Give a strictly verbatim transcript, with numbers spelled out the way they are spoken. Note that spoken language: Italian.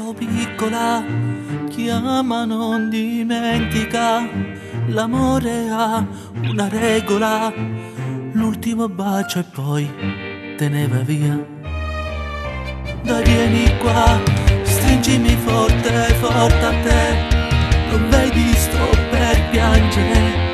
ciao piccola, chiama non dimentica, l'amore ha una regola, l'ultimo bacio e poi te ne va via. Dai vieni qua, stringimi forte, forte a te, non vedi sto per piangere.